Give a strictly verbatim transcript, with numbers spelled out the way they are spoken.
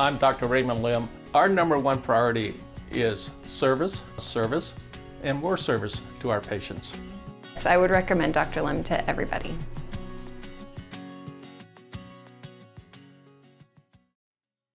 I'm Doctor Raymond Lim. Our number one priority is service, service, and more service to our patients. I would recommend Doctor Lim to everybody.